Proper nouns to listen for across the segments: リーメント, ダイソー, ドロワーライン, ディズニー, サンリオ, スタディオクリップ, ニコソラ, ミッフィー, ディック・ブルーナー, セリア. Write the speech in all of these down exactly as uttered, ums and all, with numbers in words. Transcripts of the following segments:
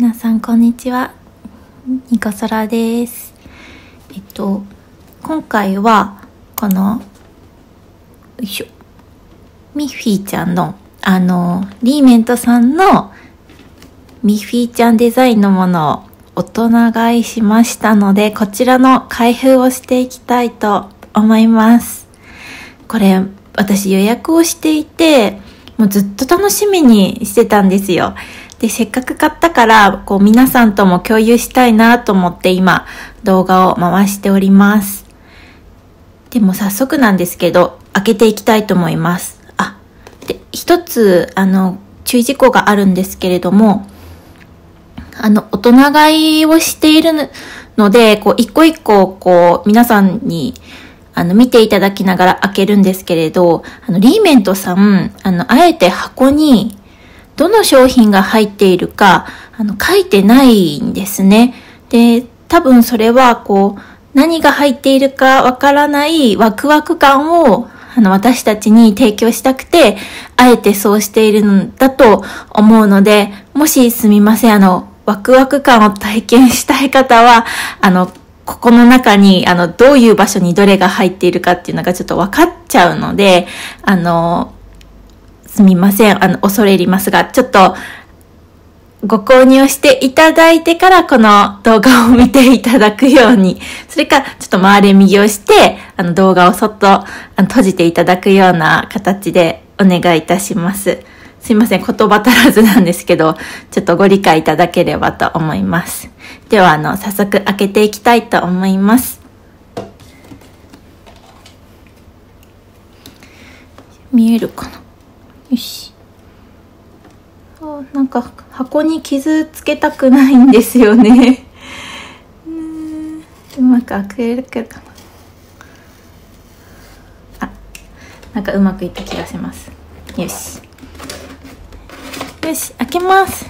皆さんこんにちは、ニコソラです。えっと今回はこのよいしょミッフィーちゃんのあのリーメントさんのミッフィーちゃんデザインのものを大人買いしましたので、こちらの開封をしていきたいと思います。これ私予約をしていて、もうずっと楽しみにしてたんですよ。で、せっかく買ったから、こう皆さんとも共有したいなと思って今動画を回しております。でも早速なんですけど、開けていきたいと思います。あ、で、一つ、あの、注意事項があるんですけれども、あの、大人買いをしているので、こう一個一個、こう皆さんに、あの、見ていただきながら開けるんですけれど、あの、リーメントさん、あの、あえて箱に、どの商品が入っているか、あの、書いてないんですね。で、多分それは、こう、何が入っているかわからないワクワク感を、あの、私たちに提供したくて、あえてそうしているんだと思うので、もしすみません、あの、ワクワク感を体験したい方は、あの、ここの中に、あの、どういう場所にどれが入っているかっていうのがちょっと分かっちゃうので、あの、すみません。あの、恐れ入りますが、ちょっと、ご購入していただいてから、この動画を見ていただくように、それか、ちょっと回れ右をして、あの、動画をそっと、あの、閉じていただくような形でお願いいたします。すいません。言葉足らずなんですけど、ちょっとご理解いただければと思います。では、あの、早速開けていきたいと思います。見えるかな？よし。あ、なんか箱に傷つけたくないんですよね。うーん、うまく開けるかな。あ、なんかうまくいった気がします。よし。よし、開けます。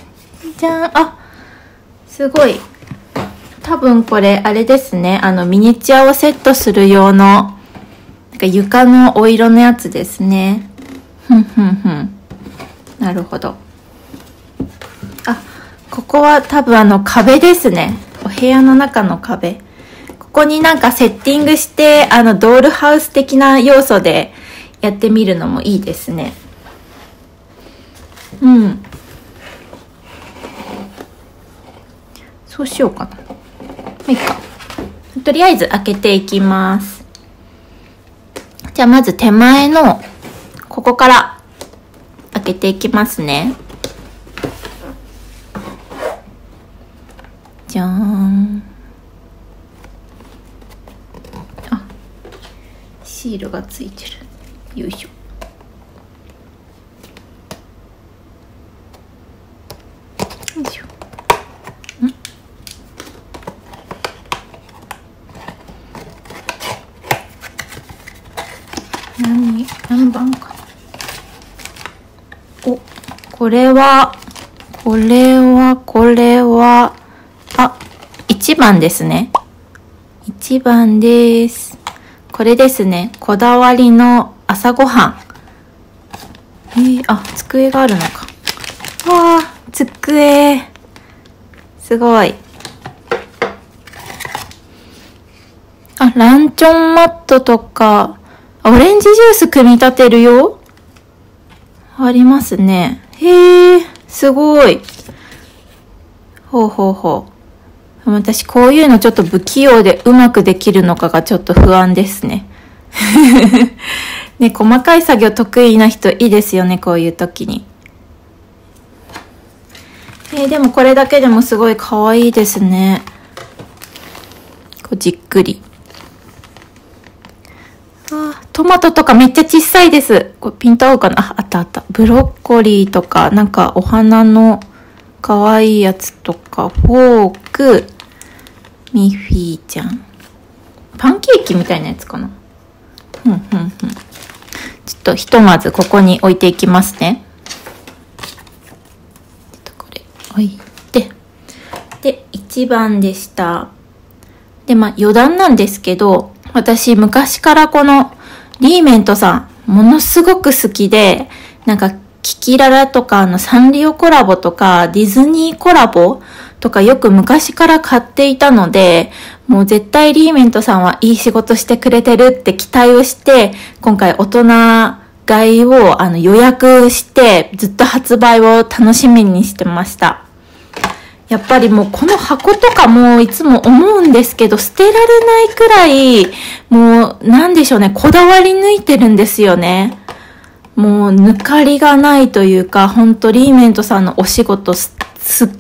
じゃん、あ、すごい。多分これ、あれですね。あの、ミニチュアをセットする用の、なんか床のお色のやつですね。ふんふんふん。なるほど。あ、ここは多分あの壁ですね。お部屋の中の壁。ここになんかセッティングして、あの、ドールハウス的な要素でやってみるのもいいですね。うん。そうしようかな。はい、か。とりあえず開けていきます。じゃあまず手前の、ここから開けていきますね。じゃーん。あ、シールがついてる。よいしょ。よいしょ。ん？何、何番か。お、これは、これは、これは、あ、いちばんですね。いちばんです。これですね。こだわりの朝ごはん。えー、あ、机があるのか。わー、机。すごい。あ、ランチョンマットとか、オレンジジュース組み立てるよ。ありますね。へえ、すごい。ほうほうほう。私、こういうのちょっと不器用でうまくできるのかがちょっと不安ですね。ね、細かい作業得意な人いいですよね、こういう時に。えー、でもこれだけでもすごい可愛いですね。こうじっくり。トマトとかめっちゃ小さいです。これピント合うかな？あ、あったあった。ブロッコリーとか、なんかお花の可愛いやつとか、フォーク、ミッフィーちゃん。パンケーキみたいなやつかな？うんうんうん。ちょっとひとまずここに置いていきますね。ちょっとこれ置いて。で、いちばんでした。で、まあ余談なんですけど、私昔からこのリーメントさん、ものすごく好きで、なんか聞きキララとか、あのサンリオコラボとか、ディズニーコラボとかよく昔から買っていたので、もう絶対リーメントさんはいい仕事してくれてるって期待をして、今回大人買いをあの予約して、ずっと発売を楽しみにしてました。やっぱりもうこの箱とかもいつも思うんですけど、捨てられないくらい、もうなんでしょうね、こだわり抜いてるんですよね。もう抜かりがないというか、ほんとリーメントさんのお仕事素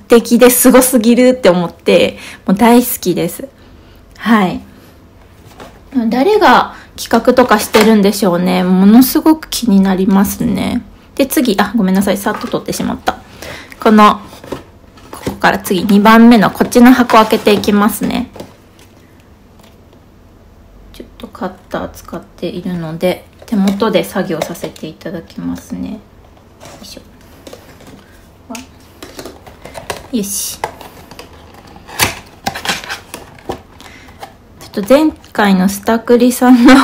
敵ですごすぎるって思って、もう大好きです。はい。誰が企画とかしてるんでしょうね。ものすごく気になりますね。で、次、あ、ごめんなさい、さっと取ってしまった。この、ここから次にばんめのこっちの箱開けていきますね。ちょっとカッター使っているので手元で作業させていただきますね。よいしょ。よし。ちょっと前回のスタクリさんの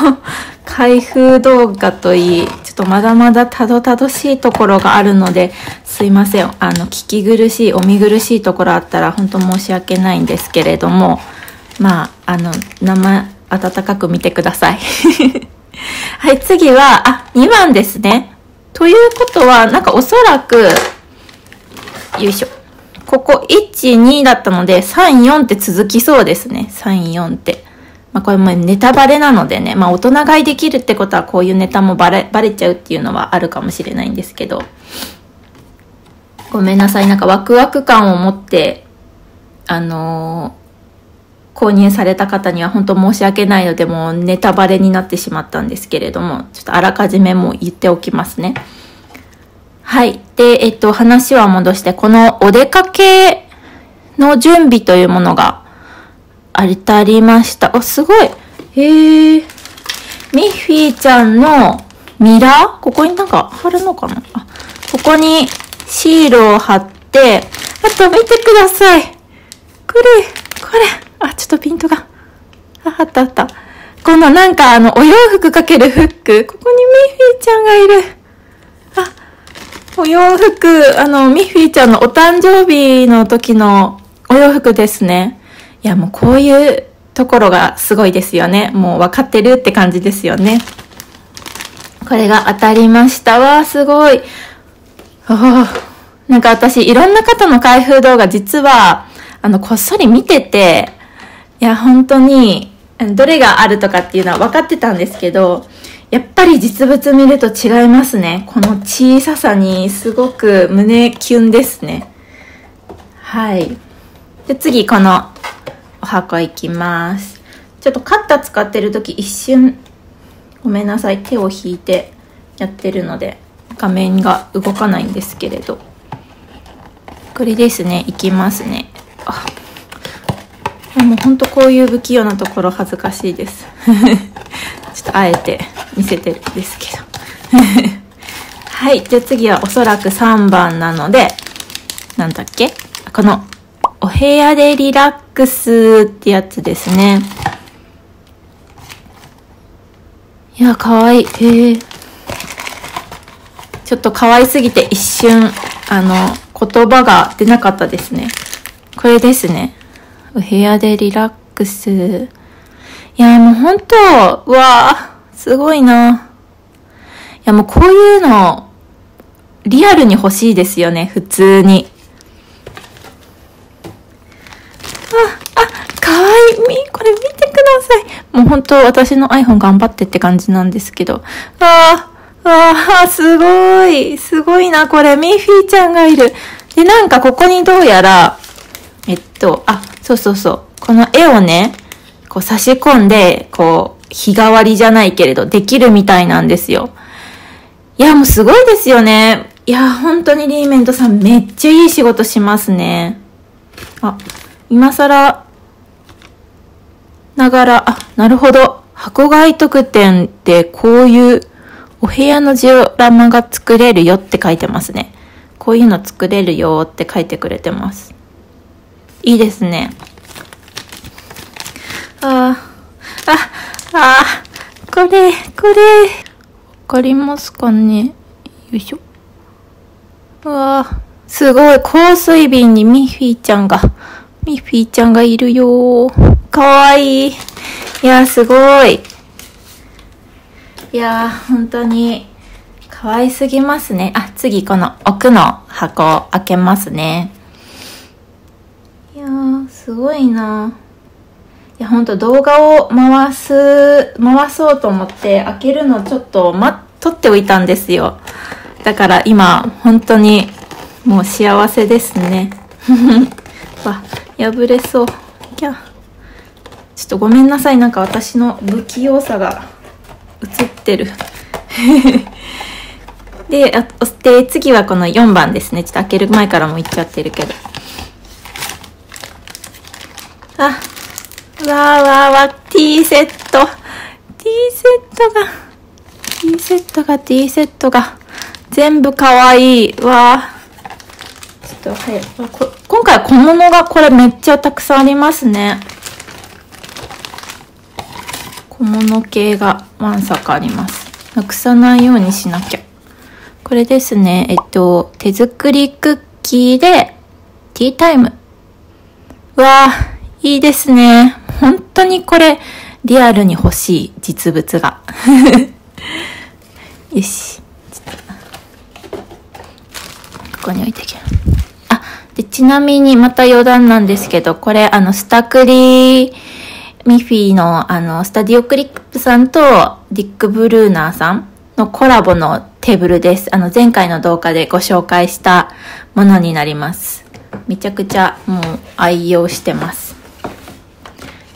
開封動画といい、ちょっとまだまだたどたどしいところがあるので、すいません。あの、聞き苦しい、お見苦しいところあったら、本当申し訳ないんですけれども、まあ、あの、生、温かく見てください。はい、次は、あ、にばんですね。ということは、なんかおそらく、よいしょ。ここ、いち、にだったので、さん、よんって続きそうですね。さん、よんって。まあこれもネタバレなのでね、まあ大人買いできるってことはこういうネタもバレ、バレちゃうっていうのはあるかもしれないんですけど、ごめんなさい、なんかワクワク感を持って、あのー、購入された方には本当申し訳ないので、もうネタバレになってしまったんですけれども、ちょっとあらかじめもう言っておきますね。はい。で、えっと、話は戻して、このお出かけの準備というものが、あれたりました。あ、すごい。へえ。ミッフィーちゃんのミラー、ここになんか貼るのかなあ、ここにシールを貼って、あと見てください。これ、これ。あ、ちょっとピントが。あ、あったあった。このなんかあの、お洋服かけるフック。ここにミッフィーちゃんがいる。あ、お洋服、あの、ミッフィーちゃんのお誕生日の時のお洋服ですね。いやもうこういうところがすごいですよね。もう分かってるって感じですよね。これが当たりましたわ。すごい。なんか私いろんな方の開封動画実はあのこっそり見てて、いや本当にどれがあるとかっていうのは分かってたんですけど、やっぱり実物見ると違いますね。この小ささにすごく胸キュンですね。はい。で次このお箱いきます。ちょっとカッター使ってる時一瞬ごめんなさい、手を引いてやってるので画面が動かないんですけれど、これですね。いきますね。あ、もうほんとこういう不器用なところ恥ずかしいですちょっとあえて見せてるんですけどはい、じゃあ次はおそらくさんばんなので、なんだっけ、このお部屋でリラックスってやつですね。いや、かわいい。へえ。ちょっとかわいすぎて一瞬、あの、言葉が出なかったですね。これですね。お部屋でリラックス。いや、もうほんと、うわあ、すごいな。いや、もうこういうの、リアルに欲しいですよね、普通に。あ、あ、かわいい。これ見てください。もう本当私の iPhone 頑張ってって感じなんですけど。ああ、ああ、すごい。すごいな、これ。ミッフィーちゃんがいる。で、なんかここにどうやら、えっと、あ、そうそうそう。この絵をね、こう差し込んで、こう、日替わりじゃないけれど、できるみたいなんですよ。いや、もうすごいですよね。いや、本当にリーメントさんめっちゃいい仕事しますね。あ、今更ながら、あ、なるほど。箱買い特典でこういうお部屋のジオラマが作れるよって書いてますね。こういうの作れるよって書いてくれてます。いいですね。ああ、あ、ああ、これ、これ。わかりますかね。よいしょ。うわ、すごい。香水瓶にミッフィーちゃんが、ミッフィーちゃんがいるよー。かわいい。いやー、すごい。いやー、本当に、かわいすぎますね。あ、次、この奥の箱を開けますね。いやー、すごいなー。いや、ほんと動画を回す、回そうと思って開けるのちょっと待っ、撮っておいたんですよ。だから今、本当にもう幸せですね。わ、破れそう。きゃ。ちょっとごめんなさい。なんか私の不器用さが映ってる。で、あ、で、次はこのよんばんですね。ちょっと開ける前からも言っちゃってるけど。あ、わーわーわー、T セット。T セットが、T セットが、T セットが、全部かわいい。わー。ちょっと早い。こ、今回小物がこれめっちゃたくさんありますね。小物系がわんさかあります。なくさないようにしなきゃ。これですね。えっと、手作りクッキーで、ティータイム。わー。いいですね。本当にこれ、リアルに欲しい、実物が。よし。ここに置いていけ。あ、で、ちなみにまた余談なんですけど、これ、あの、スタクリーミフィーの、あの、スタディオクリップさんと、ディック・ブルーナーさんのコラボのテーブルです。あの、前回の動画でご紹介したものになります。めちゃくちゃ、もう、愛用してます。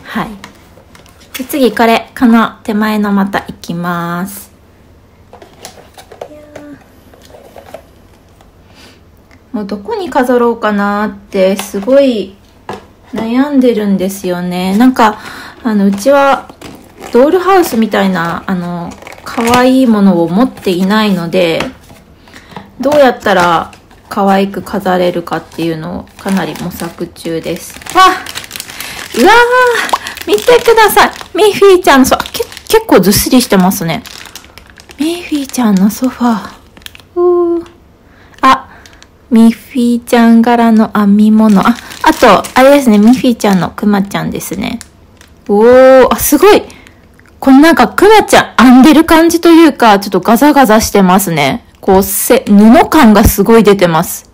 はい。で、次これ、この手前のまたいきます。もうどこに飾ろうかなってすごい悩んでるんですよね。なんか、あの、うちはドールハウスみたいな、あの、可愛いものを持っていないので、どうやったら可愛く飾れるかっていうのをかなり模索中です。わっ、うわー、見てください。ミッフィーちゃんのソファ。け、結構ずっしりしてますね。ミッフィーちゃんのソファー。あ、ミッフィーちゃん柄の編み物。あ、あと、あれですね。ミッフィーちゃんのクマちゃんですね。おー、あ、すごい。このなんかクマちゃん編んでる感じというか、ちょっとガザガザしてますね。こう、せ、布感がすごい出てます。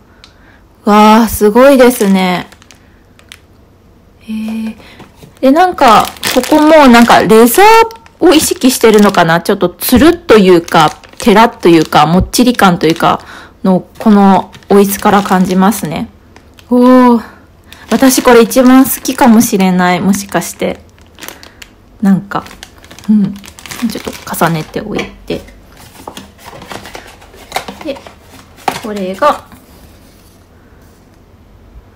わー、すごいですね。えー。で、なんか、ここもなんかレザーを意識してるのかな？ちょっとつるっというか、てらっというか、もっちり感というか、の、このお椅子から感じますね。おー。私これ一番好きかもしれない。もしかして。なんか、うん。ちょっと重ねておいて。で、これが、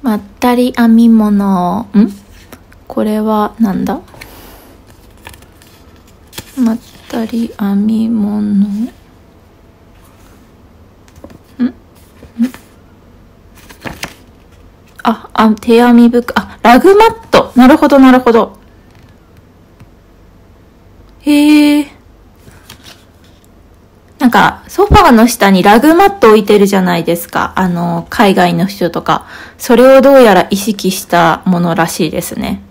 まったり編み物。ん？これはなんだ？まったり編み物。ん？ん？あ、あ、手編み袋。あ、ラグマット。なるほど、なるほど。へえ。なんか、ソファーの下にラグマット置いてるじゃないですか。あの、海外の人とか。それをどうやら意識したものらしいですね。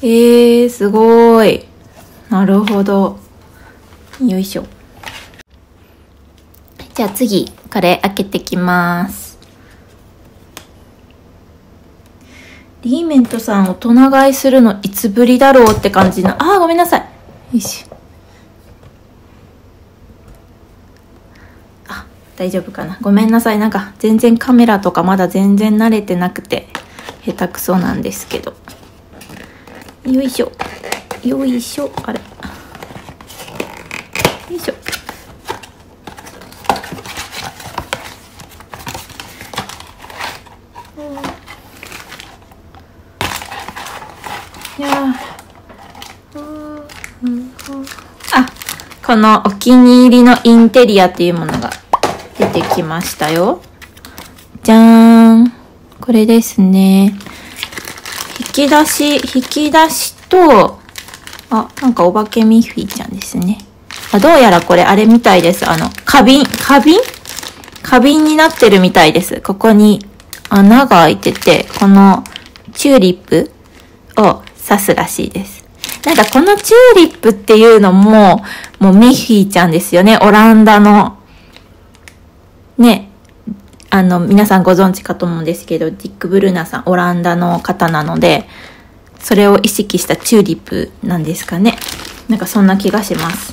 えー、すごい。なるほど。よいしょ。じゃあ次、これ開けてきます。リーメントさん大人買いするのいつぶりだろうって感じの。あー、ごめんなさい。よいしょ。あ、大丈夫かな。ごめんなさい。なんか全然カメラとかまだ全然慣れてなくて、下手くそなんですけど。よいしょ。よいしょ。あれ。よいしょ。いやー。あ、このお気に入りのインテリアっていうものが出てきましたよ。じゃーん。これですね。引き出し、引き出しと、あ、なんかお化けミッフィーちゃんですね。あ、どうやらこれあれみたいです。あの、花瓶、花瓶花瓶になってるみたいです。ここに穴が開いてて、このチューリップを刺すらしいです。なんかこのチューリップっていうのも、もうミッフィーちゃんですよね。オランダの、ね、あの、皆さんご存知かと思うんですけど、ディック・ブルーナさん、オランダの方なので、それを意識したチューリップなんですかね。なんかそんな気がします。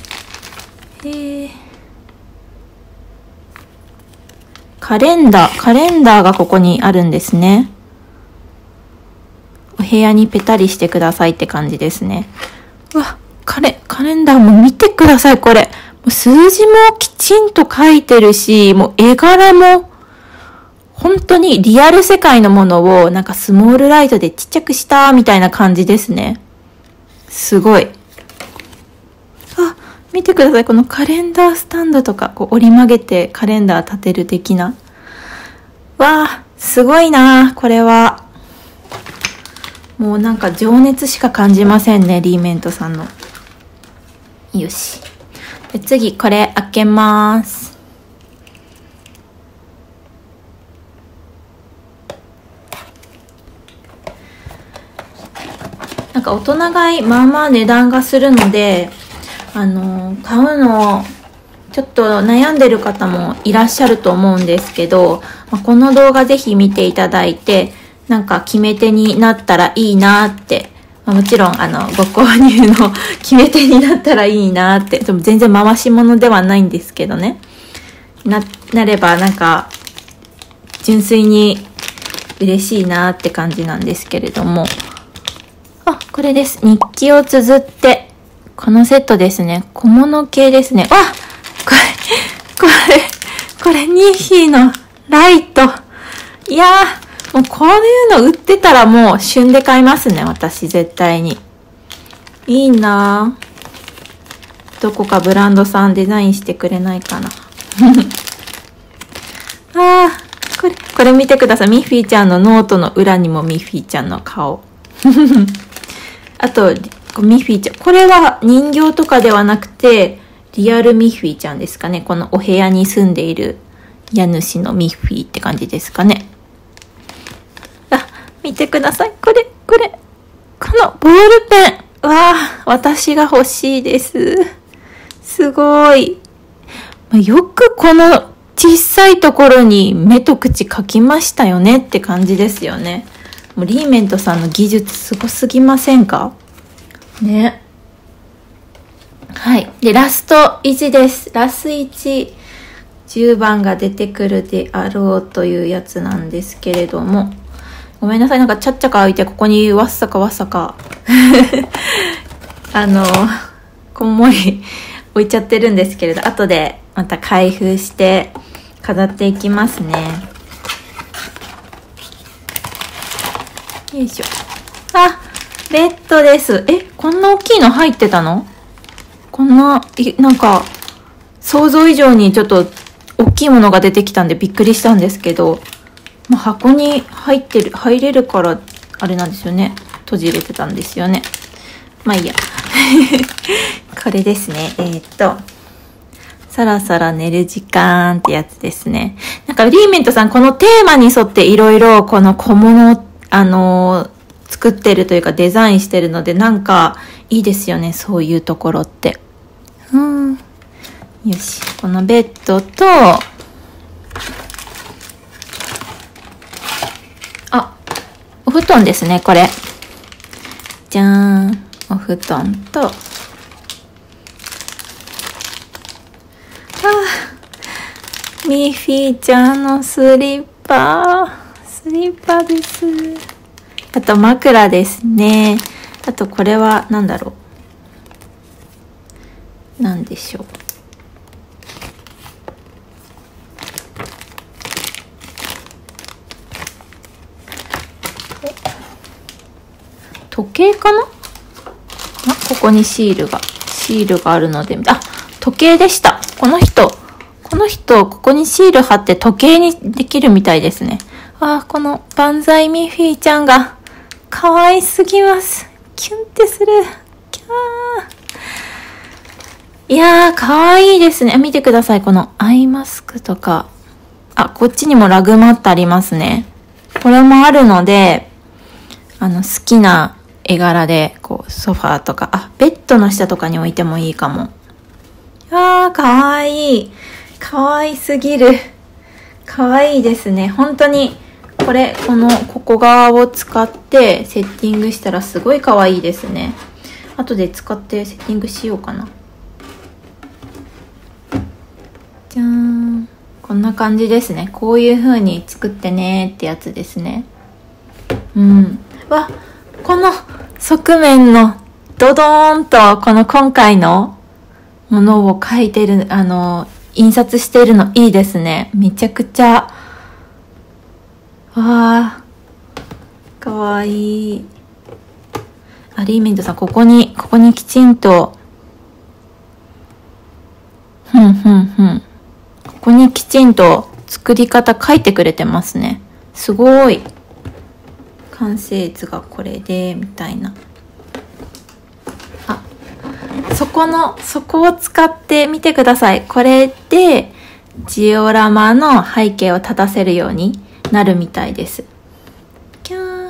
えー、カレンダー、カレンダーがここにあるんですね。お部屋にペタリしてくださいって感じですね。うわ、カレ、カレンダーも見てください、これ。もう数字もきちんと書いてるし、もう絵柄も、本当にリアル世界のものをなんかスモールライトでちっちゃくしたみたいな感じですね。すごい。あ、見てください。このカレンダースタンドとか、こう折り曲げてカレンダー立てる的な。わあ、すごいな、これは。もうなんか情熱しか感じませんね、リーメントさんの。よし。で、次、これ開けます。なんか大人買い、まあまあ値段がするので、あのー、買うのちょっと悩んでる方もいらっしゃると思うんですけど、まあ、この動画ぜひ見ていただいて、なんか決め手になったらいいなーって、まあ、もちろんあのご購入の決め手になったらいいなーって、でも全然回し物ではないんですけどね、な、なればなんか純粋に嬉しいなーって感じなんですけれども、あ、これです。日記を綴って、このセットですね。小物系ですね。わっ、これ、これ、これ、ニッヒーのライト。いやー、もうこういうの売ってたらもう旬で買いますね。私、絶対に。いいなー。どこかブランドさんデザインしてくれないかな。あー、これ、これ見てください。ミッフィーちゃんのノートの裏にもミッフィーちゃんの顔。あと、ミッフィーちゃん。これは人形とかではなくて、リアルミッフィーちゃんですかね。このお部屋に住んでいる家主のミッフィーって感じですかね。あ、見てください。これ、これ。このボールペン。わあ、私が欲しいです。すごい。よくこの小さいところに目と口描きましたよねって感じですよね。もうリーメントさんの技術すごすぎませんかね。はい。で、ラストいちです。ラスいち、じゅうばんが出てくるであろうというやつなんですけれども。ごめんなさい。なんかちゃっちゃか開いて、ここにわっさかわっさか。あの、こんもり置いちゃってるんですけれど、後でまた開封して飾っていきますね。よいしょ。あ、ベッドです。え、こんな大きいの入ってたの？こんな、なんか、想像以上にちょっと大きいものが出てきたんでびっくりしたんですけど、もう箱に入ってる、入れるから、あれなんですよね。閉じれてたんですよね。まあいいや。これですね。えー、っと、そろそろ寝る時間ってやつですね。なんか、リーメントさん、このテーマに沿っていろいろこの小物って、あのー、作ってるというかデザインしてるので、なんかいいですよね、そういうところって。うん。よし。このベッドと、あ、お布団ですね、これ。じゃーん。お布団と、あー、ミッフィーちゃんのスリッパー。スリッパです。あと枕ですね。あとこれは何だろう。何でしょう。時計かな？あ、ここにシールが、シールがあるので、あ、時計でした。この人、この人、ここにシール貼って時計にできるみたいですね。ああ、この万歳ミッフィーちゃんが可愛すぎます。キュンってする。キャー。いやー、可愛いですね。見てください。このアイマスクとか。あ、こっちにもラグマットありますね。これもあるので、あの、好きな絵柄で、こう、ソファーとか、あ、ベッドの下とかに置いてもいいかも。あー、かわいい。かわいすぎる。かわいいですね。本当に、これ、この、ここ側を使ってセッティングしたらすごいかわいいですね。後で使ってセッティングしようかな。じゃーん。こんな感じですね。こういう風に作ってねーってやつですね。うん。わ、この側面のドドーンとこの今回のものを書いてる、あの、印刷してるのいいですね。めちゃくちゃ。わー、かわいい。あ、リーメントさん、ここに、ここにきちんと、ふんふんふん。ここにきちんと作り方書いてくれてますね。すごい。完成図がこれで、みたいな。あ、そこの、そこを使ってみてください。これで、ジオラマの背景を立たせるようになるみたいです。キャー。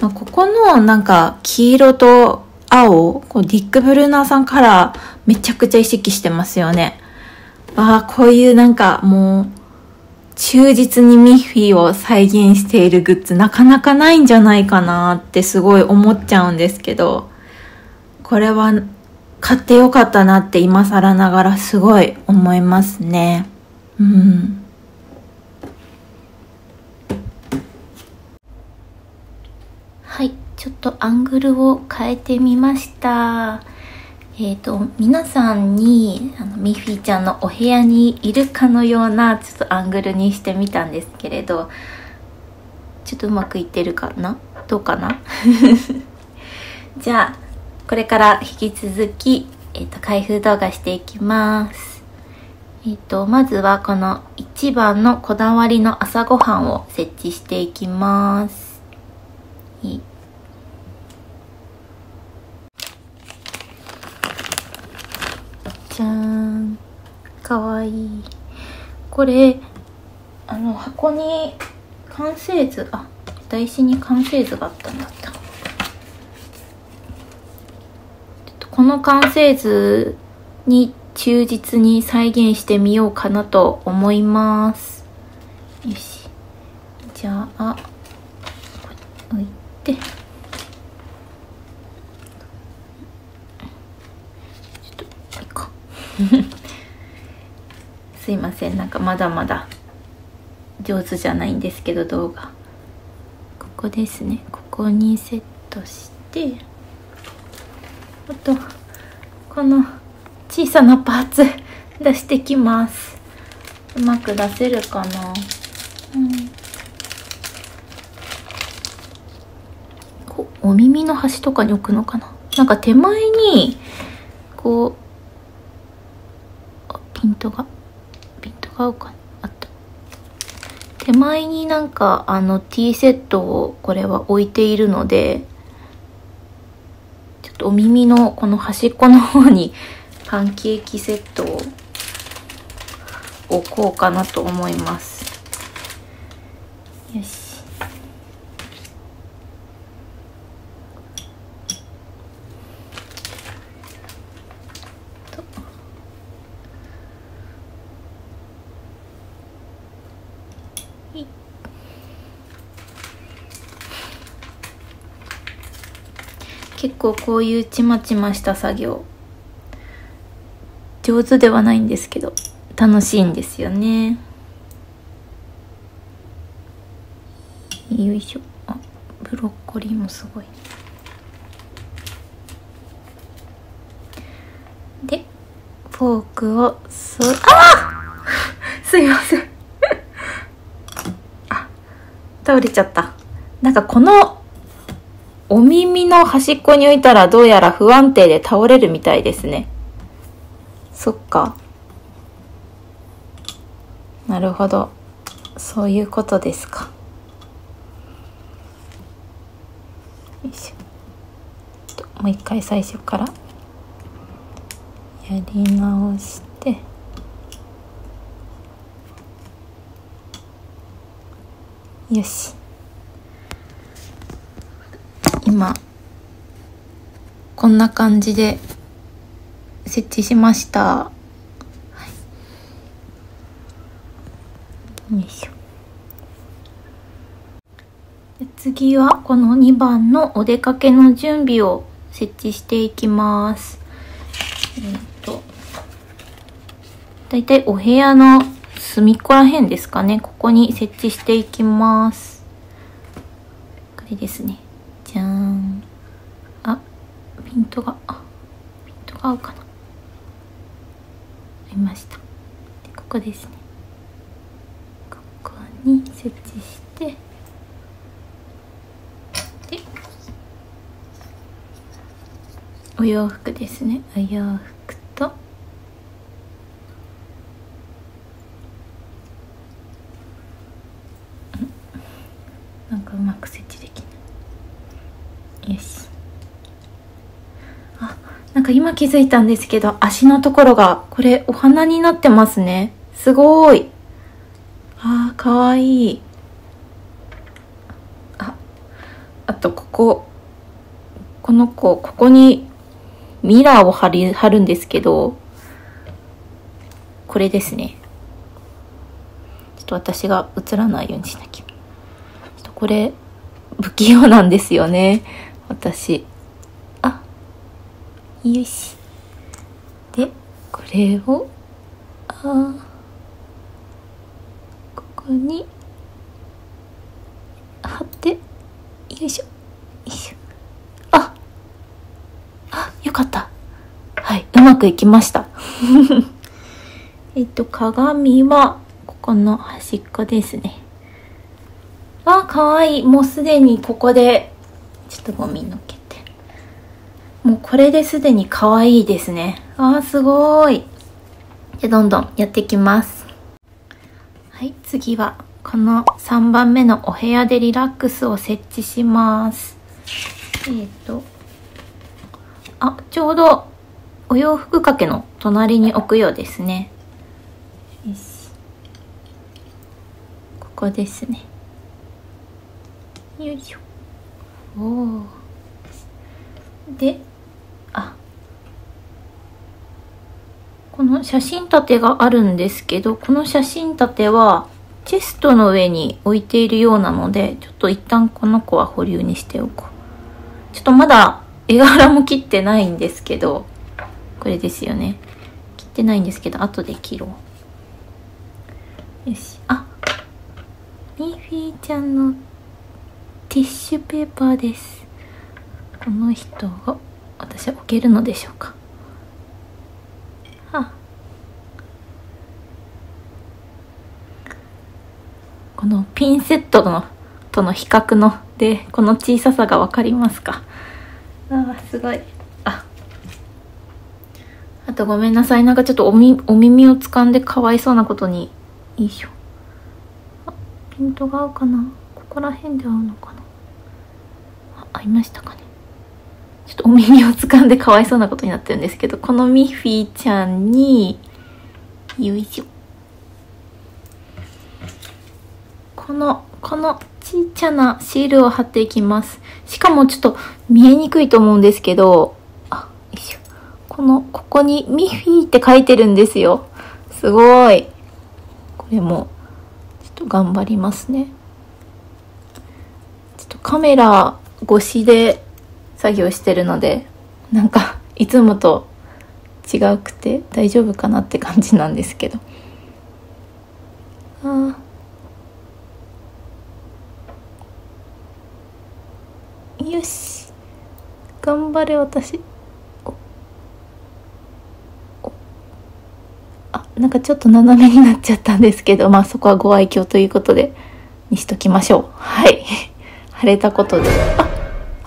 まあ、ここのなんか、黄色と青、こうディック・ブルーナーさんカラー、めちゃくちゃ意識してますよね。ああ、こういうなんかもう、忠実にミッフィーを再現しているグッズなかなかないんじゃないかなってすごい思っちゃうんですけど、これは買ってよかったなって今更ながらすごい思いますね。うん。はい、ちょっとアングルを変えてみました。えーと、皆さんにあのミッフィーちゃんのお部屋にいるかのようなちょっとアングルにしてみたんですけれど、ちょっとうまくいってるかな、どうかなじゃあこれから引き続き、えーと、開封動画していきます。えーと、まずはこのいちばんのこだわりの朝ごはんを設置していきます。えーじゃーん、かわいい。これあの箱に完成図、あ、台紙に完成図があったんだった。ちょっとこの完成図に忠実に再現してみようかなと思います。よし、じゃあ置いて、すいません、なんかまだまだ上手じゃないんですけど動画。ここですね、ここにセットして、あとこの小さなパーツ出してきます。うまく出せるかな、うん、こうお耳の端とかに置くのかな。なんか手前にこうピントが、ピントが合うかな、あった。手前になんかあのティーセットをこれは置いているので、ちょっとお耳のこの端っこの方にパンケーキセットを置こうかなと思います。よし。結構こういうちまちました作業上手ではないんですけど楽しいんですよね。よいしょ。あ、ブロッコリーもすごい。でフォークをそ、あーすいませんあ、倒れちゃった。なんかこのお耳の端っこに置いたらどうやら不安定で倒れるみたいですね。そっか。なるほど。そういうことですか。よいしょ。もう一回最初からやり直して。よし、今こんな感じで設置しました。はい、よいしょ。次はこのにばんのお出かけの準備を設置していきます。えー、っとだいたいお部屋の隅っこら辺ですかね、ここに設置していきます。これですね。じゃーん。あ、ピントがピントが合うかな。合いました。で、ここですね。ここに設置して、でお洋服ですね。お洋服となんかうまく設置できない。よし。あ、なんか今気づいたんですけど、足のところがこれお花になってますね。すごーい。あー、かわいい。あ、あとここ、この子、ここにミラーを貼り、貼るんですけど、これですね。ちょっと私が映らないようにしなきゃ。これ不器用なんですよね、私。あ、よし。で、これを、あ、ここに貼って、よいしょ、よいしょ。あ、あ、よかった。はい、うまくいきました。えっと、鏡はここの端っこですね。あ、かわいい。もうすでにここで、ちょっとゴミのっけて。もうこれですでにかわいいですね。あー、すごーい。で、どんどんやっていきます。はい、次は、このさんばんめのお部屋でリラックスを設置します。えーと、あ、ちょうどお洋服掛けの隣に置くようですね。よし。ここですね。よいしょ。おー。で、あ、この写真立てがあるんですけど、この写真立てはチェストの上に置いているようなので、ちょっと一旦この子は保留にしておこう。ちょっとまだ絵柄も切ってないんですけど、これですよね。切ってないんですけど、後で切ろう。よし。あ、ミッフィーちゃんのティッシュペーパーです。この人を私は置けるのでしょうか。はあ、このピンセットのとの比較のでこの小ささが分かりますか。ああ、すごい。あ、あとごめんなさい。なんかちょっとおみお耳を掴んでかわいそうなことに。よいしょ。あ、ピントが合うかな。ここら辺で合うのかな。あ、合いましたかね。ちょっとお耳を掴んでかわいそうなことになってるんですけど、このミッフィーちゃんに、よいしょ。このこの小さなシールを貼っていきます。しかもちょっと見えにくいと思うんですけど、あ、よいしょ。このここにミッフィーって書いてるんですよ。すごい。これもちょっと頑張りますね。カメラ越しで作業してるので、なんかいつもと違うくて大丈夫かなって感じなんですけど。ああ、よし、頑張れ私。おお、あ、なんかちょっと斜めになっちゃったんですけど、まあそこはご愛嬌ということでにしときましょう。はい。腫れたことで。あ、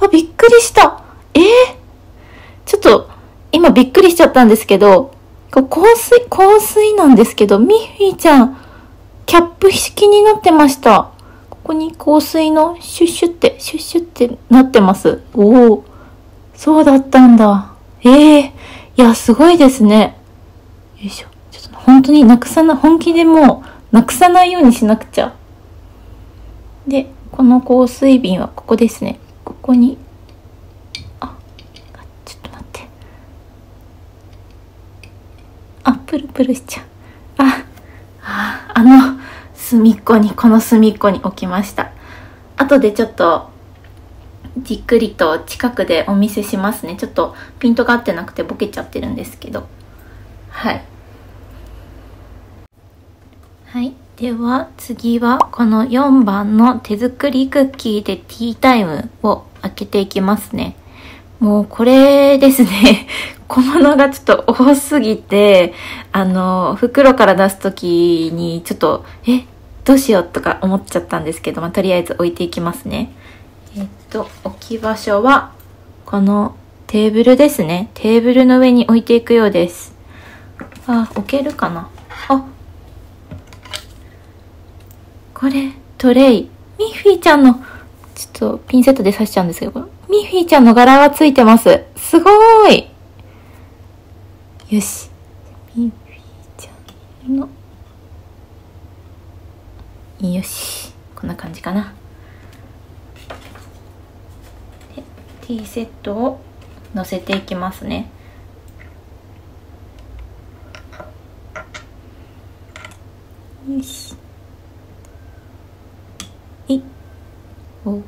あ、びっくりした。えー、ちょっと、今びっくりしちゃったんですけど、こ香水、香水なんですけど、ミッフィーちゃん、キャップ式になってました。ここに香水のシュッシュって、シュッシュってなってます。おお、そうだったんだ。ええー、いや、すごいですね。よいしょ。ちょっと本当になくさな、本気でもうなくさないようにしなくちゃ。でこの香水瓶はここですね。ここに、あ、ちょっと待って、あ、プルプルしちゃう。ああ、あの隅っこに、この隅っこに置きました。後でちょっとじっくりと近くでお見せしますね。ちょっとピントが合ってなくてボケちゃってるんですけど、はいはい。では次はこのよんばんの手作りクッキーでティータイムを開けていきますね。もうこれですね小物がちょっと多すぎて、あの袋から出す時にちょっとえどうしようとか思っちゃったんですけど、まあ、とりあえず置いていきますね。えっと置き場所はこのテーブルですね。テーブルの上に置いていくようです。あ、置けるかな。あ、これトレイ、ミッフィーちゃんの、ちょっとピンセットで刺しちゃうんですけど、ミッフィーちゃんの柄がついてます。すごーい。よし、ミッフィーちゃんの、よし、こんな感じかな。でティーセットをのせていきますね。よし、いお、本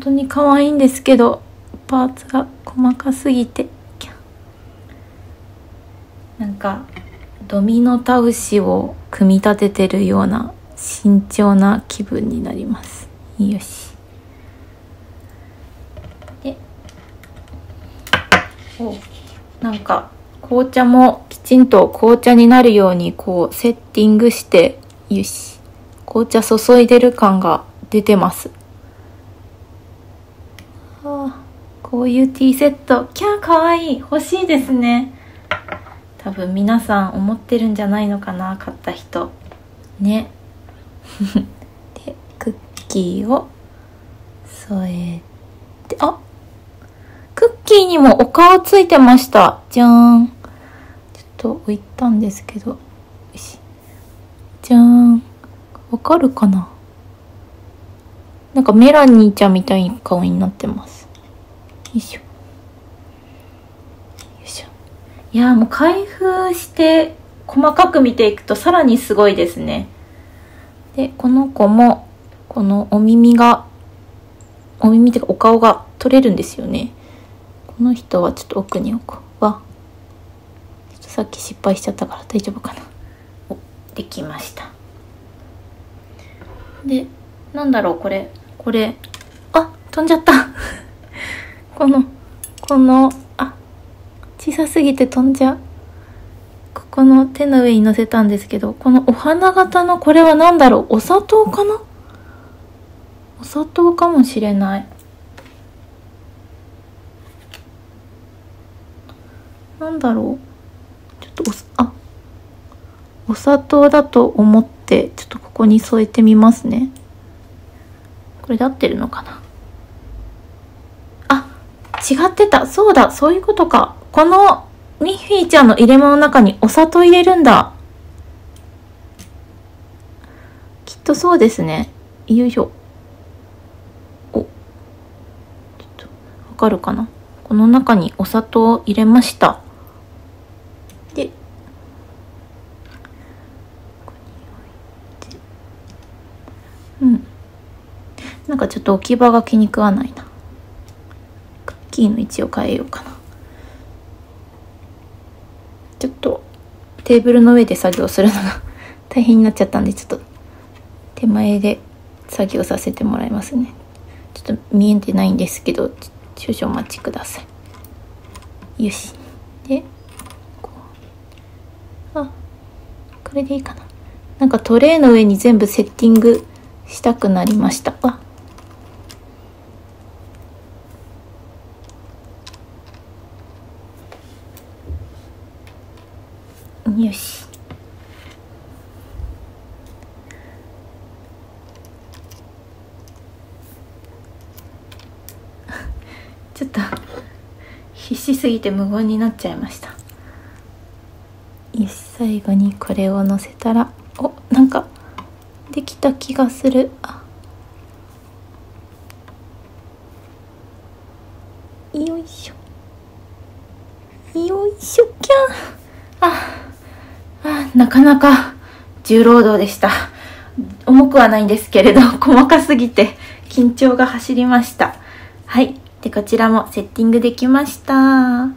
当に可愛いんですけどパーツが細かすぎて、なんかドミノ倒しを組み立ててるような慎重な気分になります。よし、でお、なんか紅茶もきちんと紅茶になるようにこうセッティングして、よし、紅茶注いでる感が出てます。はあ、こういうティーセット、キャーかわいい、欲しいですね。多分皆さん思ってるんじゃないのかな、買った人ねでクッキーを添えて、あ、クッキーにもお顔ついてました。じゃーん、ちょっと置いたんですけど、よし、じゃーん、わかるかな。なんかメラニーちゃんみたいな顔になってます。よいしょ、よいしょ。いやー、もう開封して細かく見ていくとさらにすごいですね。でこの子もこのお耳が、お耳っていうかお顔が取れるんですよね。この人はちょっと奥に置くわ。ちょっとさっき失敗しちゃったから大丈夫かな。お、できました。で、なんだろうこれ、これ、あ、飛んじゃったこの、この、あ、小さすぎて飛んじゃう。ここの手の上に乗せたんですけど、このお花型のこれはなんだろう、お砂糖かな？お砂糖かもしれない。なんだろう、ちょっとお、あ、お砂糖だと思ってちょっとここに添えてみますね。これで合ってるのかな。あ、違ってた、そうだ、そういうことか。このミッフィーちゃんの入れ物の中にお砂糖入れるんだ、きっと。そうですね。よいしょ。お、ちょっとわかるかな。この中にお砂糖を入れました。でうん、なんかちょっと置き場が気に食わないな。クッキーの位置を変えようかな。ちょっとテーブルの上で作業するのが大変になっちゃったんで、ちょっと手前で作業させてもらいますね。ちょっと見えてないんですけど少々お待ちください。よし、でこう、あ、これでいいかな。なんかトレーの上に全部セッティングしたくなりました。あ、よし、ちょっと必死すぎて無言になっちゃいました。よし、最後にこれをのせたらお、なんかできた気がする。あ、よいしょよいしょ、キャン。ああ、なかなか重労働でした。重くはないんですけれど、細かすぎて緊張が走りました。はい。で、こちらもセッティングできました。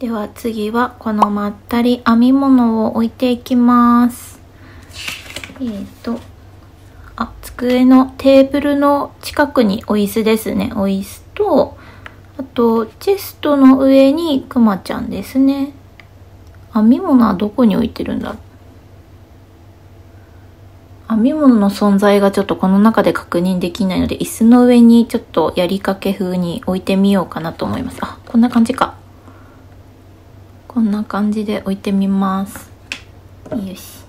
では次はこのまったり編み物を置いていきます。えーと、あ、机のテーブルの近くにお椅子ですね。お椅子と、あとチェストの上にくまちゃんですね。編み物はどこに置いてるんだろう。編み物の存在がちょっとこの中で確認できないので、椅子の上にちょっとやりかけ風に置いてみようかなと思います。あ、こんな感じか。こんな感じで置いてみます。よし。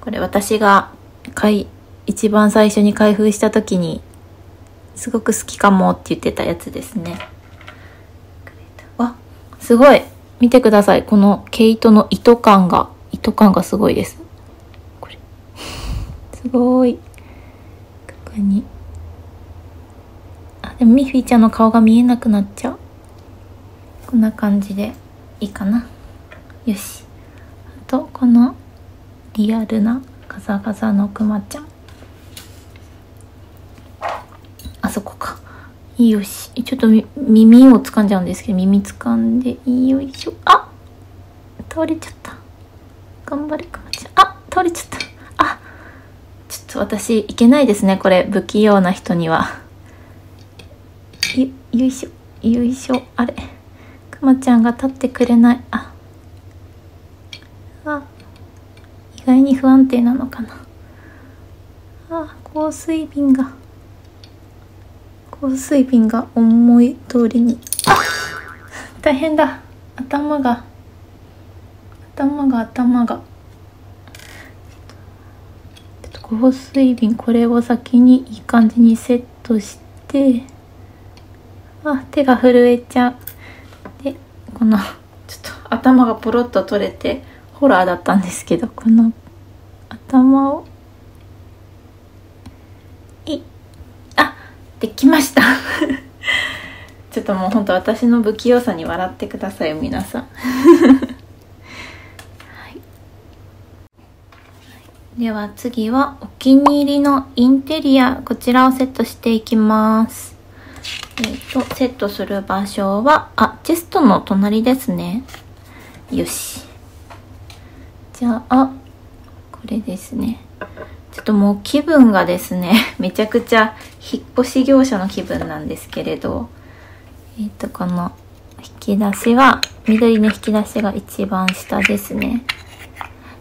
これ私が開一番最初に開封した時にすごく好きかもって言ってたやつですね。わ、すごい。見てください。この毛糸の糸感が。糸感がすごいです。これすごい。ここに。あ、でもミッフィーちゃんの顔が見えなくなっちゃう。こんな感じでいいかな。よし。あと、このリアルなガサガサのクマちゃん。あそこか。よし。ちょっと耳を掴んじゃうんですけど、耳掴んで、よいしょ。あ、倒れちゃった。頑張れ、かまちゃん。あ、倒れちゃった。あ、ちょっと私、いけないですね、これ。不器用な人には。よ、よいしょ、よいしょ。あれ、くまちゃんが立ってくれない。あ、あ、意外に不安定なのかな。あ、香水瓶が、香水瓶が思い通りに。あ、大変だ。頭が。頭が頭がちょっと香水瓶、これを先にいい感じにセットして、あ、手が震えちゃう。で、このちょっと頭がポロッと取れてホラーだったんですけど、この頭をい、あ、できましたちょっともうほんと私の不器用さに笑ってください、皆さんでは次はお気に入りのインテリア、こちらをセットしていきます。えーと、セットする場所は、あ、チェストの隣ですね。よし。じゃあ、これですね。ちょっともう気分がですね、めちゃくちゃ引っ越し業者の気分なんですけれど、えーと、この引き出しは、緑の引き出しが一番下ですね。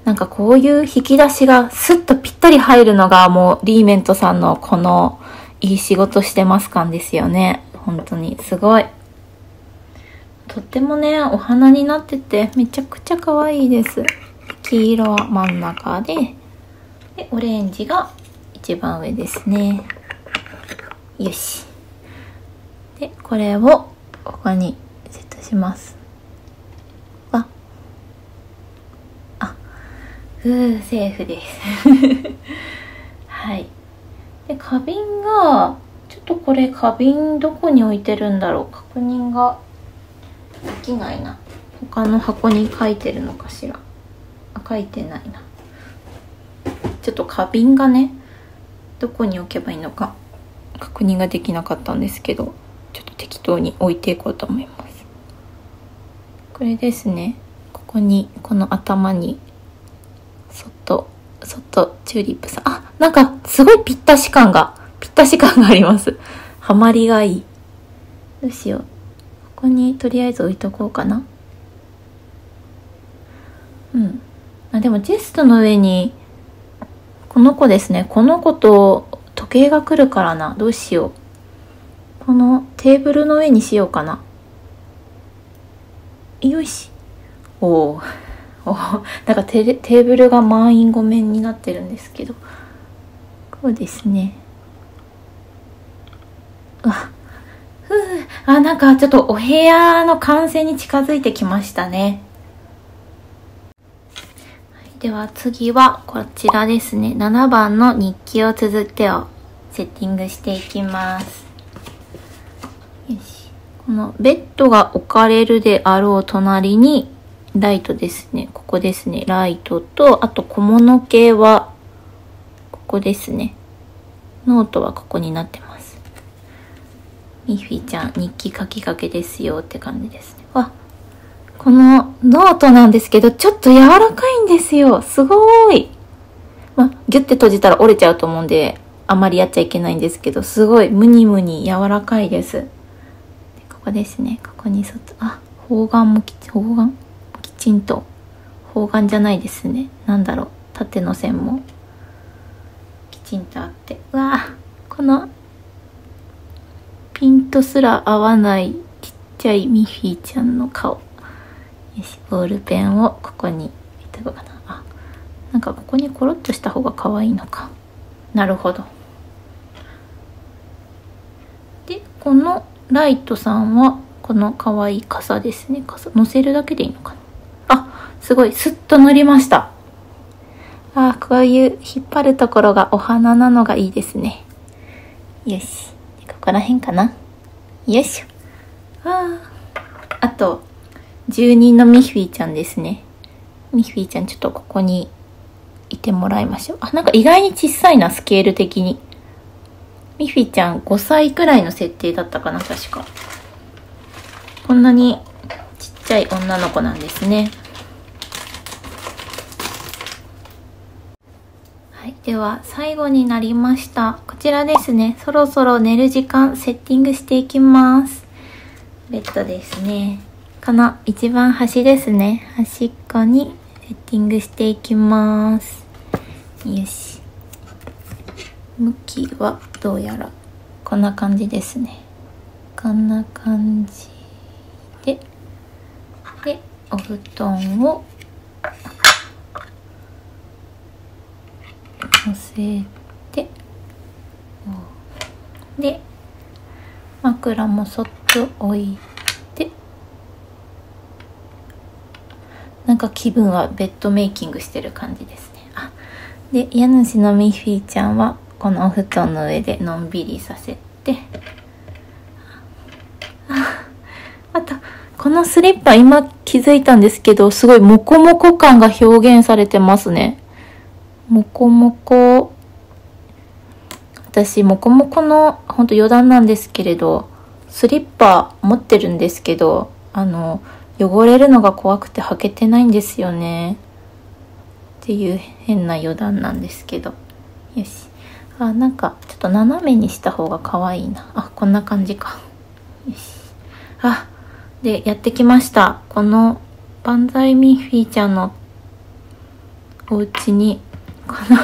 なんかこういう引き出しがスッとぴったり入るのがもうリーメントさんのこのいい仕事してます感ですよね。本当にすごい。とってもね、お花になっててめちゃくちゃ可愛いです。黄色は真ん中で、でオレンジが一番上ですね。よし。で、これをここにセットします。うー、セーフですはい。で、花瓶がちょっと、これ花瓶どこに置いてるんだろう、確認ができないな。他の箱に書いてるのかしら。あ、書いてないな。ちょっと花瓶がね、どこに置けばいいのか確認ができなかったんですけど、ちょっと適当に置いていこうと思います。これですね。ここに、この頭にそっと、そっとチューリップさん。あ、なんかすごいぴったし感が、ぴったし感があります。ハマりがいい。どうしよう。ここにとりあえず置いとこうかな。うん。あ、でもチェストの上に、この子ですね。この子と時計が来るからな。どうしよう。このテーブルの上にしようかな。よし。おお。なんかテーブルが満員御免になってるんですけど、こうですね。うわ、ふう、あ、なんかちょっとお部屋の完成に近づいてきましたね。では次はこちらですね。ななばんの日記を綴ってをセッティングしていきます。よし。このベッドが置かれるであろう隣にライトですね。ここですね。ライトと、あと小物系はここですね。ノートはここになってます。ミッフィーちゃん、日記書きかけですよって感じですね。わっ。このノートなんですけど、ちょっと柔らかいんですよ。すごーい。まあ、ギュッて閉じたら折れちゃうと思うんで、あまりやっちゃいけないんですけど、すごいムニムニ柔らかいです。でここですね。ここにそっと、あ、方眼もきち、方眼きちんと。方眼じゃないですね。なんだろう。縦の線もきちんとあって。うわー、このピントすら合わないちっちゃいミッフィーちゃんの顔。よし、ボールペンをここに置いておこうかな。あ、なんかここにコロッとした方が可愛いのか。なるほど。で、このライトさんは、この可愛い傘ですね。傘、乗せるだけでいいのかな。あ、すごい、スッと塗りました。あ、こういう引っ張るところがお花なのがいいですね。よし。ここら辺かな。よいしょ。ああ。あと、住人のミッフィーちゃんですね。ミッフィーちゃんちょっとここにいてもらいましょう。あ、なんか意外に小さいな、スケール的に。ミッフィーちゃんごさいくらいの設定だったかな、確か。こんなにちっちゃい女の子なんですね。はい、では最後になりました。こちらですね、そろそろ寝る時間セッティングしていきます。ベッドですね。この一番端ですね。端っこにセッティングしていきます。よし。向きはどうやらこんな感じですね。こんな感じで、で、お布団を乗せて、で、枕もそっと置いて、なんか気分はベッドメイキングしてる感じですね。あ、で、家主のミッフィーちゃんはこのお布団の上でのんびりさせて、あ、あとこのスリッパ今気づいたんですけど、すごいモコモコ感が表現されてますね。モコモコ、私モコモコのほんと余談なんですけれど、スリッパ持ってるんですけど、あの汚れるのが怖くて履けてないんですよね。っていう変な余談なんですけど。よし。あ、なんかちょっと斜めにした方が可愛いな。あ、こんな感じか。よし。あ、で、やってきました。このバンザイミッフィーちゃんのお家に、この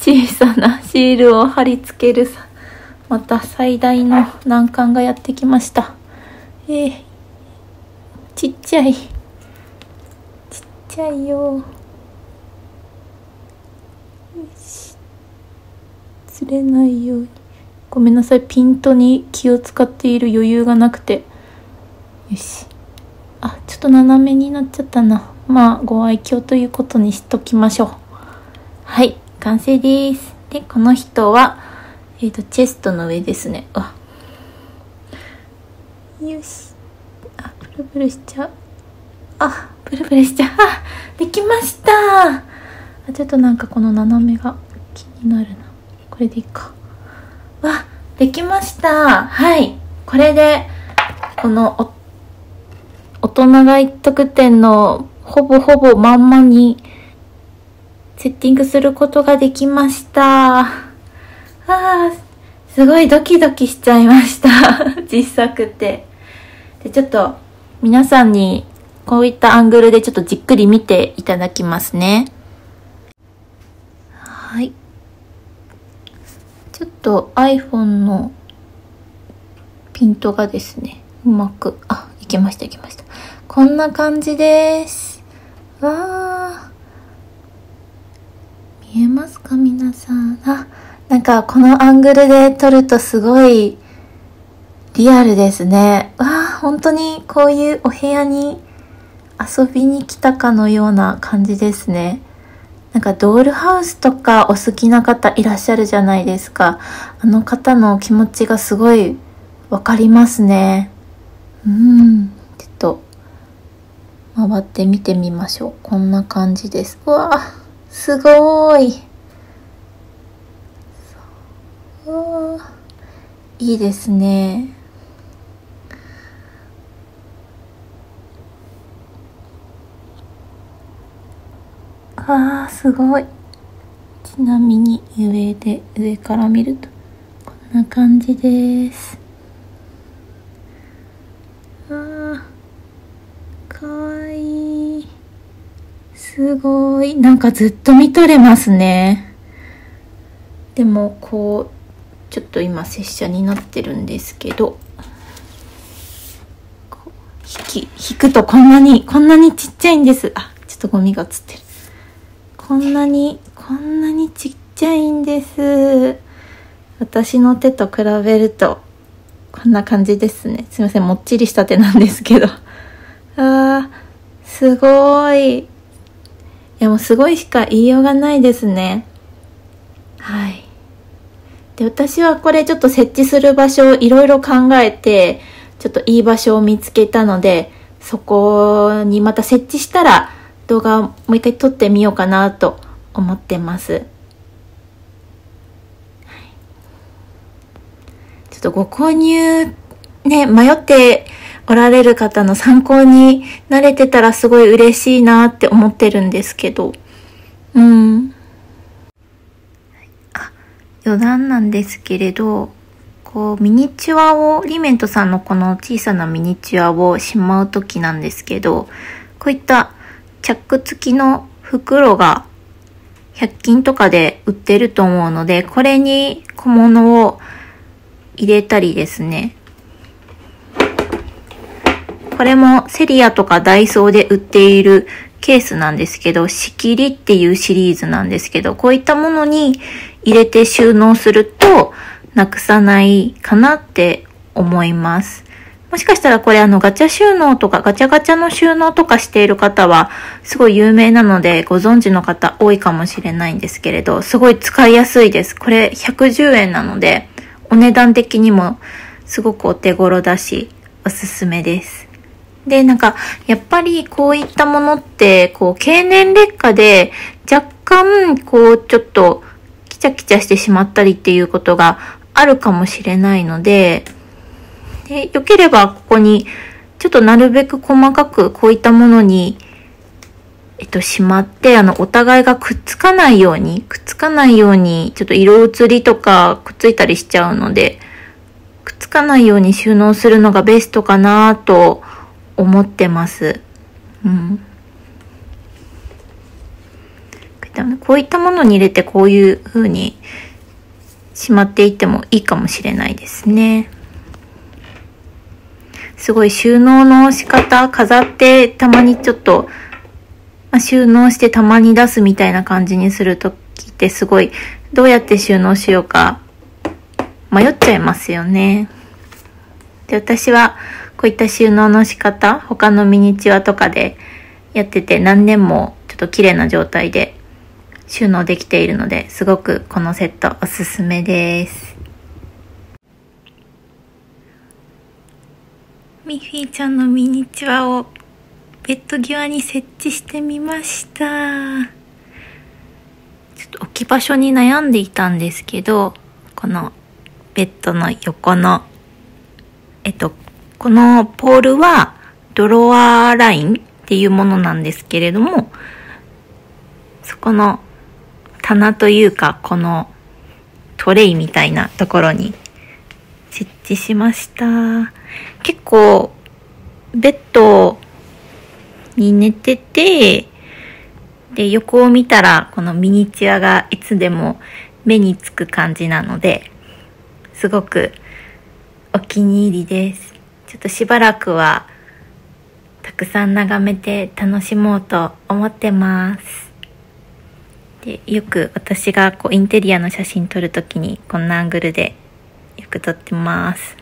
小さなシールを貼り付けるさ、また最大の難関がやってきました。えーちっちゃい。ちっちゃいよ。よし。釣れないように。ごめんなさい。ピントに気を使っている余裕がなくて。よし。あ、ちょっと斜めになっちゃったな。まあ、ご愛嬌ということにしときましょう。はい。完成です。で、この人は、えっと、チェストの上ですね。あ。よし。プルプルしちゃう。あ、プルプルしちゃう。あ、できました。あ、ちょっとなんかこの斜めが気になるな。これでいいか。わ、できました。はい、これでこのお大人が一得点のほぼほぼまんまにセッティングすることができました。あー、すごいドキドキしちゃいました小さくて。で、ちょっと皆さんにこういったアングルでちょっとじっくり見ていただきますね。はい。ちょっと iPhone のピントがですね、うまく、あ、いけましたいけました。こんな感じです。わー。見えますか皆さん。あ、なんかこのアングルで撮るとすごいリアルですね。わー、本当にこういうお部屋に遊びに来たかのような感じですね。なんかドールハウスとかお好きな方いらっしゃるじゃないですか。あの方の気持ちがすごいわかりますね。うん。ちょっと回って見てみましょう。こんな感じです。うわあ、すごーい。うわ、いいですね。あー、すごい。ちなみに上で、上から見るとこんな感じです。あー、かわいい。すごい。なんかずっと見とれますね。でもこう、ちょっと今拙者になってるんですけど、こう引き、引くとこんなに、こんなにちっちゃいんです。あ、ちょっとゴミが映ってる。こんなに、こんなにちっちゃいんです。私の手と比べると、こんな感じですね。すいません、もっちりした手なんですけど。あー、すごい。いや、もうすごいしか言いようがないですね。はい。で、私はこれちょっと設置する場所をいろいろ考えて、ちょっといい場所を見つけたので、そこにまた設置したら、動画をもう一回撮ってみようかなと思ってます、はい、ちょっとご購入ね迷っておられる方の参考になれてたらすごい嬉しいなって思ってるんですけど、うん、あ、余談なんですけれど、こうミニチュアをリメントさんのこの小さなミニチュアをしまう時なんですけど、こういったチャック付きの袋がひゃく均とかで売ってると思うので、これに小物を入れたりですね。これもセリアとかダイソーで売っているケースなんですけど、仕切りっていうシリーズなんですけど、こういったものに入れて収納するとなくさないかなって思います。もしかしたらこれあのガチャ収納とかガチャガチャの収納とかしている方はすごい有名なのでご存知の方多いかもしれないんですけれど、すごい使いやすいです。これひゃくじゅうえんなのでお値段的にもすごくお手頃だしおすすめです。で、なんかやっぱりこういったものってこう経年劣化で若干こうちょっとキチャキチャしてしまったりっていうことがあるかもしれないので、で、良ければここにちょっとなるべく細かくこういったものに、えっと、しまって、あの、お互いがくっつかないように、くっつかないように、ちょっと色移りとかくっついたりしちゃうので、くっつかないように収納するのがベストかなと思ってます。うん。こういったものに入れてこういう風にしまっていってもいいかもしれないですね。すごい収納の仕方、飾ってたまにちょっと、まあ、収納してたまに出すみたいな感じにするときってすごいどうやって収納しようか迷っちゃいますよね。で、私はこういった収納の仕方、他のミニチュアとかでやってて何年もちょっと綺麗な状態で収納できているので、すごくこのセットおすすめです。ミッフィーちゃんのミニチュアをベッド際に設置してみました。ちょっと置き場所に悩んでいたんですけど、このベッドの横の、えっと、このポールはドロワーラインっていうものなんですけれども、そこの棚というか、このトレイみたいなところに設置しました。結構、ベッドに寝てて、で、横を見たら、このミニチュアがいつでも目につく感じなので、すごくお気に入りです。ちょっとしばらくは、たくさん眺めて楽しもうと思ってます。で、よく私がこうインテリアの写真撮るときに、こんなアングルでよく撮ってます。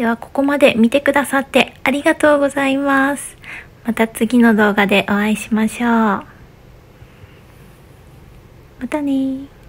ではここまで見てくださってありがとうございます。また次の動画でお会いしましょう。またねー。